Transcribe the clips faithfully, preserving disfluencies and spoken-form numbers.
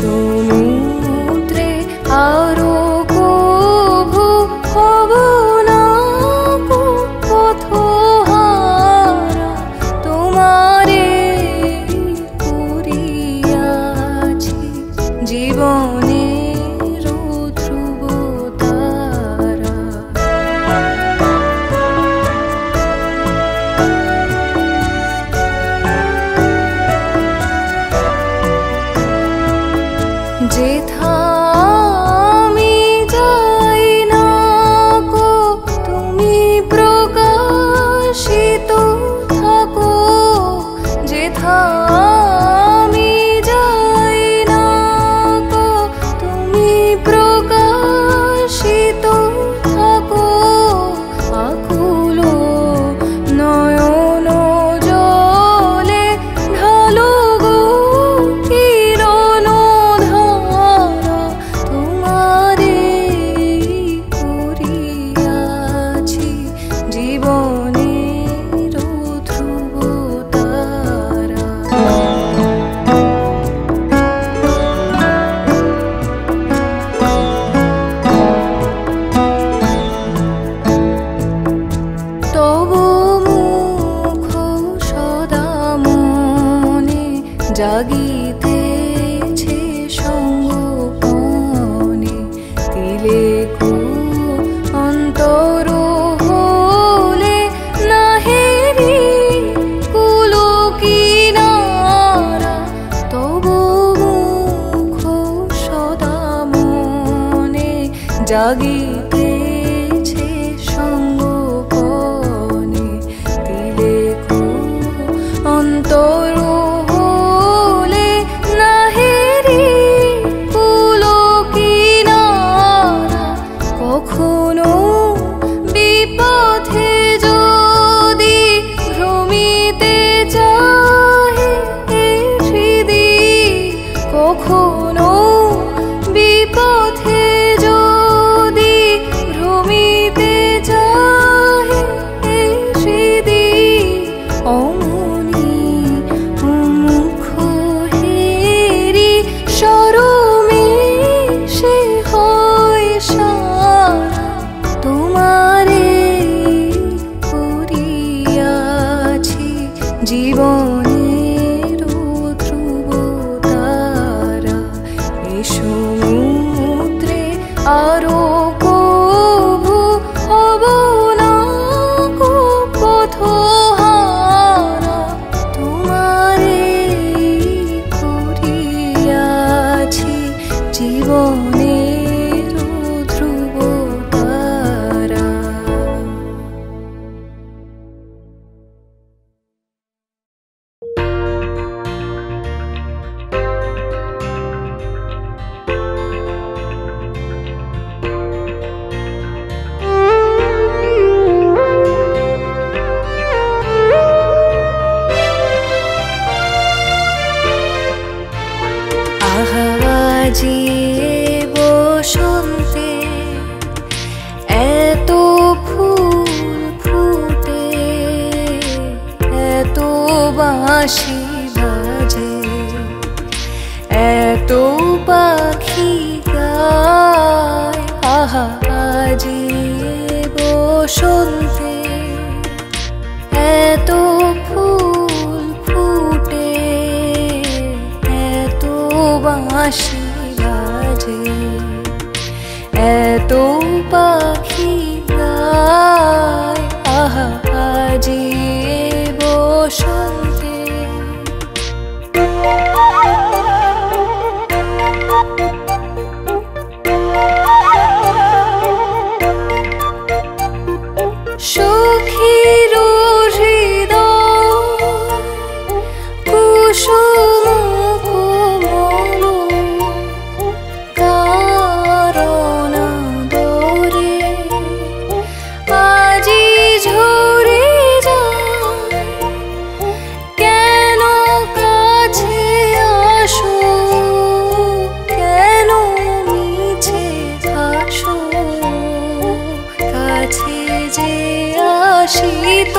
সমুদ্রে আরো কভু হব না গো পথহারা তোমারে করিয়াছি জীবনে। যেথা আমি যাই না গো তুমি প্রকাশিত থাকো, যেথা আমি যাই না গো তুমি প্রকাশিত থাকো। আকুল নয়ন জলে ঢালো গো কিরণ জাগিতেছে সঙ্গপনে, তিলেকো অন্তর হলে নাহেরি কুলকিনারা। তবু মুখ সদা মনে জাগিতেছে সঙ্গপনে, তিলেকো অন্তর কখনো বিপথে যদি ভ্রমিতে যায় হৃদি, অমনি মুখ হেরি শরমে সে হয় সারা তোমারে করিয়াছি জীবন। সমুদ্রে আরো কভু হব না গো পথহারা তোমারে করিয়াছি জীবনে। আজি বসন্তে এত ফুল ফুটে, এত বাঁশি বাজে, এত পাখি গায়। আহা আজি বসন্তে এত ফুল ফুটে, এত বাঁশি বাজে, এত পাখি গায়। আহা আজি বসন্তে। সখীর হৃদয় কুসুম আসিত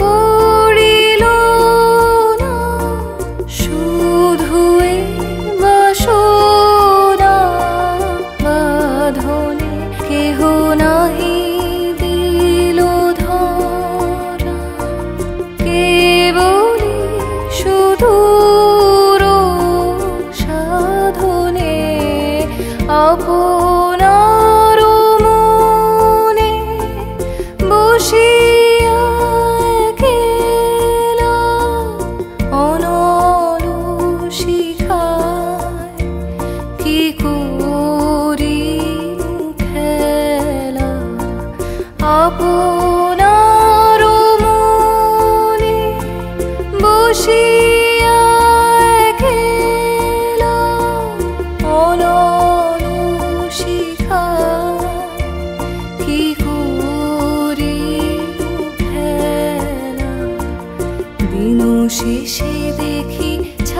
পড়িল না শুধু বাসনা বাঁধনে কেহ নাহি দিল ধরা। কেবলি সুদূর সাধনে আপনার মনে বসি আপনার মনে বসিয়া খেলা অননুষি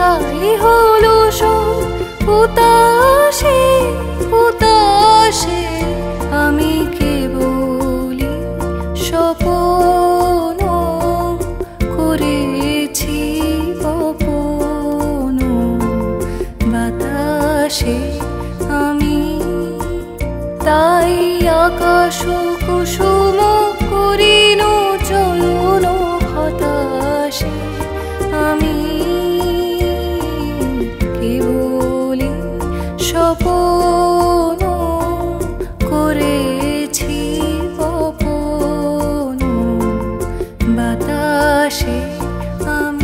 তাই হলো সব উদাসী উদাসী আমি কেবলি স্বপন করেছি অপন বাতাসে আমি তাই আকাশ কুসুম করিন চলন হতাশে আমি কেবলি স্বপন করেছি অপন বাতাসে আমি।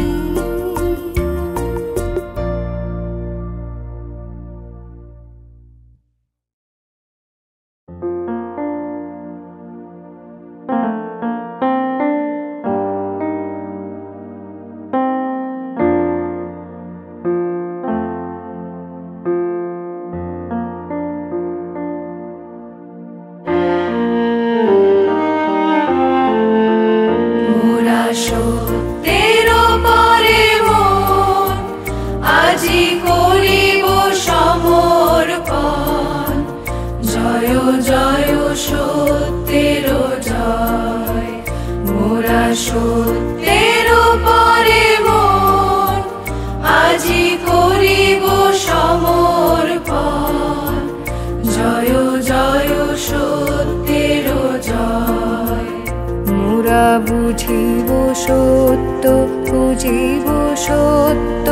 বুঝিব সত্য খুঁজিব সত্য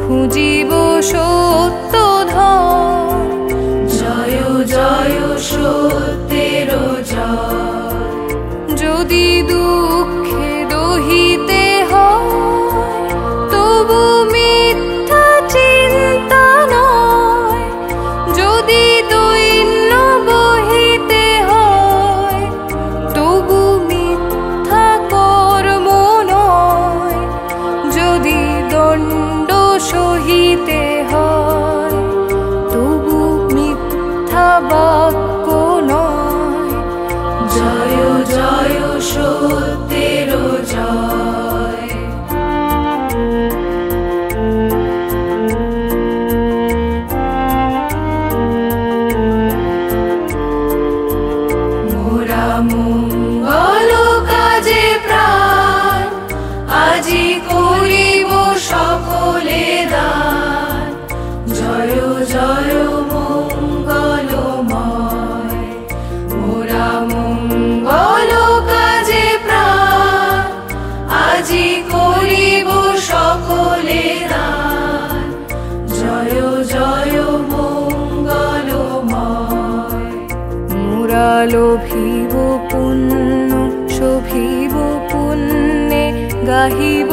খুঁজিব সত্য ধন জয় জয় সত্যের জয়। যদি দুঃখে দহিতে হয় তবু মিথ্যা চিন্তা নয়, যদি দৈন্য বহিতে হয় তবু সহিতে হয় তবু মিথ্যা বাক্য নয়। জয় জয় সত্যের জয়। মোরা মঙ্গল কাজে প্রাণ আজি করিব সকলে দান জয় জয় মঙ্গলময়। মোরা মঙ্গল কাজে প্রাণ আজি করিব সকলে দান জয় জয় মঙ্গলময়। মোরা লোভিব পুণ্য শোভিব পুণ্যে গাহিব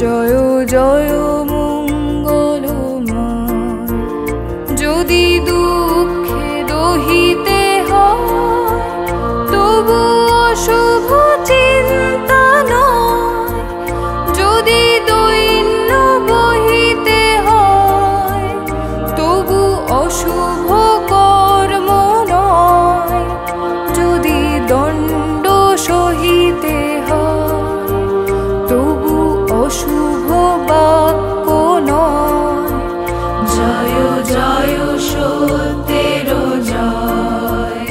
জয় জয় মঙ্গলময়। যদি দুঃখে দহিতে হয় তবু অশুভ চিন্তা নয়, যদি দৈন্য বহিতে হয় তবু অশুভ কর্ম নয়, যদি দণ্ড সহিতে হয় তবু শুভ বাক্য নয়। জয় জয় সত্যের জয়।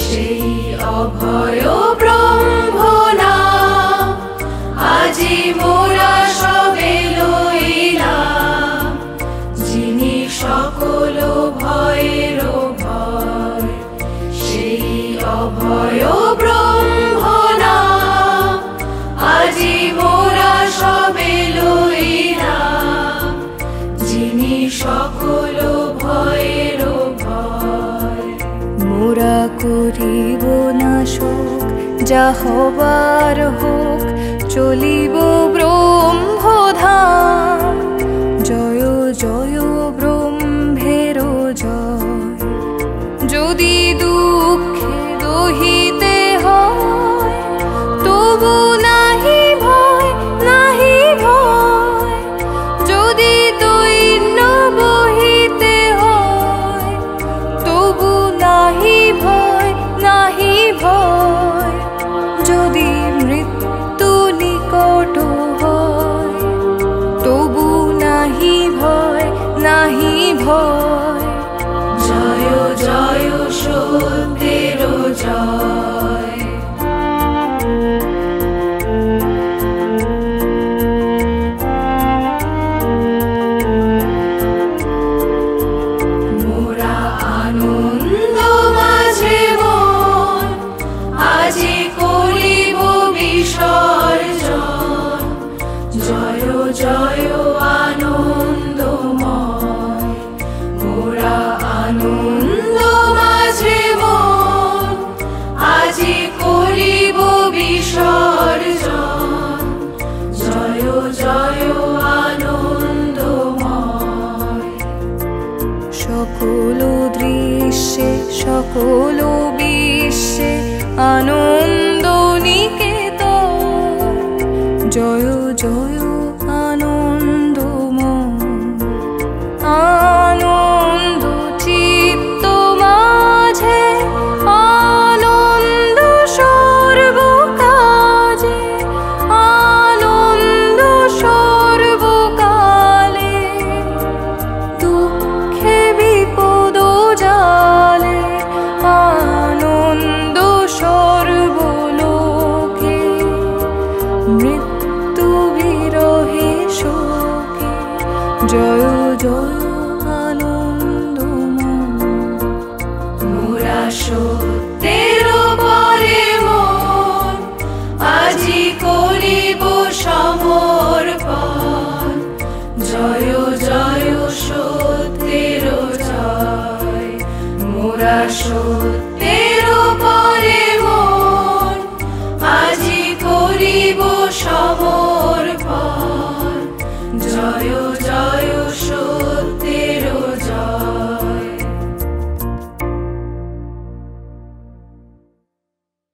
সেই অভয় ব্রহ্ম নাম আজি মোরা সবে লইলাম, যিনি সকল ভয়ের ভয় সেই অভয় ব্রহ্ম নাম আজি মোরা সবে লইলাম, যিনি সকল ভয়ের ভয়। মোরা করিব না শোক যা হবার হোক চলিব ব্রহ্মধাম জয় জয় ব্রহ্মের জয়। যদি দুঃখে দহিতে হয় তবু নাহি ভয় নাহি ভয়, যদি দৈন্য বহিতে হয় সকল বিশ্বে আনন্দ নিকেতন, জয় জয় জয় জয় আনন্দ। মোরা সত্যের পরে মন আজি করিব সমর্পণ, জয় জয় সত্যের জয়। মোরা সত্যের পরে মন আজি করিব সমর্পণ, জয় জয়।